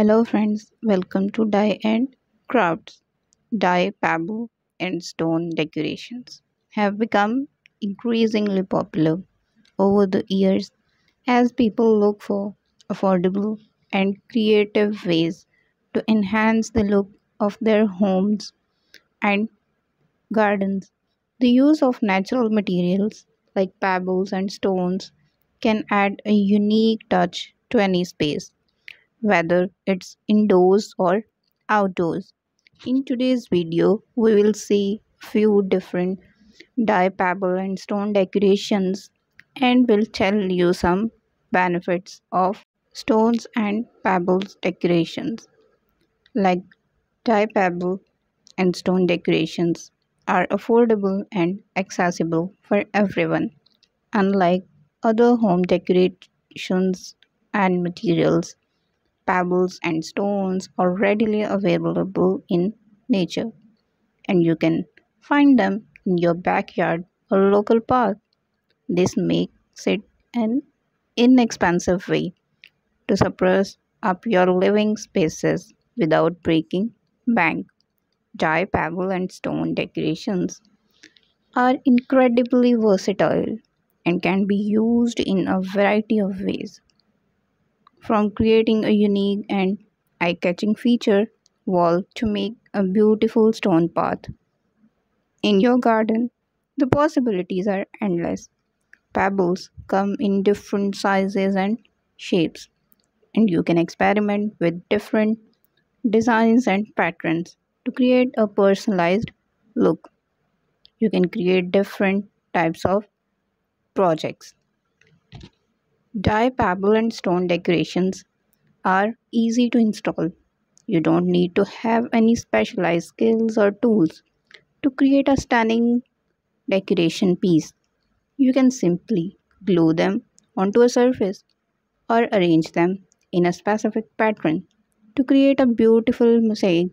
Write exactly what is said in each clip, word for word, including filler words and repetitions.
Hello friends, welcome to Dye and Crafts. Dye, bamboo and stone decorations have become increasingly popular over the years as people look for affordable and creative ways to enhance the look of their homes and gardens. The use of natural materials like pebbles and stones can add a unique touch to any space, whether it's indoors or outdoors. In today's video, we will see few different dye, pebble and stone decorations and will tell you some benefits of stones and pebbles decorations. Like dye, pebble and stone decorations are affordable and accessible for everyone, unlike other home decorations and materials. Pebbles and stones are readily available in nature, and you can find them in your backyard or local park. This makes it an inexpensive way to spruce up your living spaces without breaking bank. Dye, pebble and stone decorations are incredibly versatile and can be used in a variety of ways, from creating a unique and eye-catching feature wall to make a beautiful stone path in your garden. The possibilities are endless. Pebbles come in different sizes and shapes, and you can experiment with different designs and patterns to create a personalized look. You can create different types of projects. Dye, pebble and stone decorations are easy to install. You don't need to have any specialized skills or tools to create a stunning decoration piece. You can simply glue them onto a surface or arrange them in a specific pattern to create a beautiful mosaic.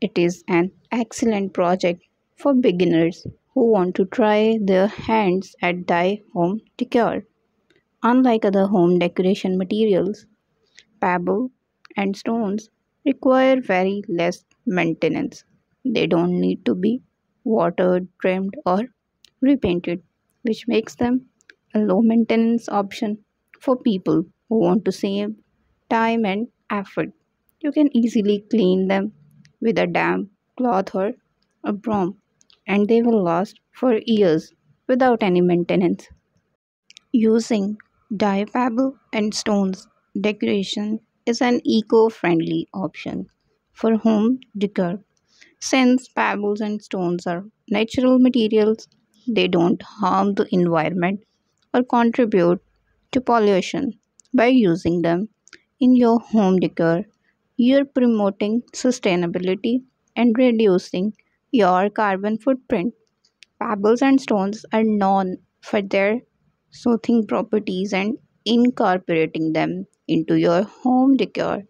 It is an excellent project for beginners who want to try their hands at dye home decor. Unlike other home decoration materials, pebble and stones require very less maintenance. They don't need to be watered, trimmed or repainted, which makes them a low maintenance option for people who want to save time and effort. You can easily clean them with a damp cloth or a broom, and they will last for years without any maintenance. Using dye, pebble and stones decoration is an eco-friendly option for home decor. Since pebbles and stones are natural materials, they don't harm the environment or contribute to pollution. By using them in your home decor, you're promoting sustainability and reducing your carbon footprint. Pebbles and stones are known for their soothing properties, and incorporating them into your home decor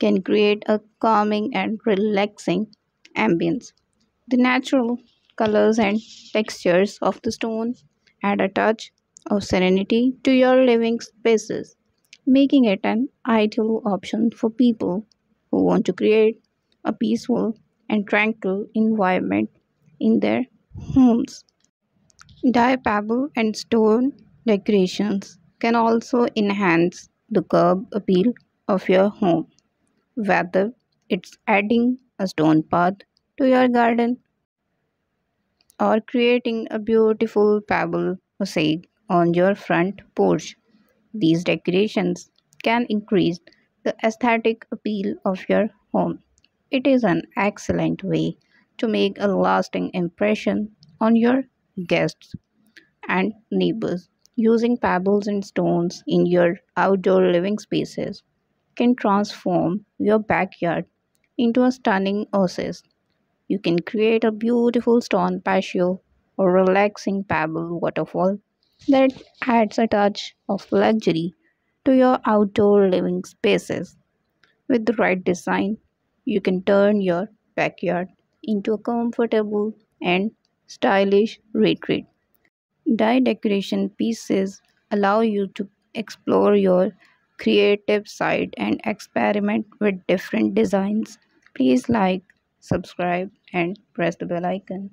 can create a calming and relaxing ambience. The natural colors and textures of the stones add a touch of serenity to your living spaces, making it an ideal option for people who want to create a peaceful and tranquil environment in their homes. Dye, pebble and stone decorations can also enhance the curb appeal of your home, whether it's adding a stone path to your garden or creating a beautiful pebble mosaic on your front porch. These decorations can increase the aesthetic appeal of your home. It is an excellent way to make a lasting impression on your guests and neighbors. Using pebbles and stones in your outdoor living spaces can transform your backyard into a stunning oasis. You can create a beautiful stone patio or relaxing pebble waterfall that adds a touch of luxury to your outdoor living spaces. With the right design, you can turn your backyard into a comfortable and stylish retreat. Dye decoration pieces allow you to explore your creative side and experiment with different designs. Please like, subscribe, and press the bell icon.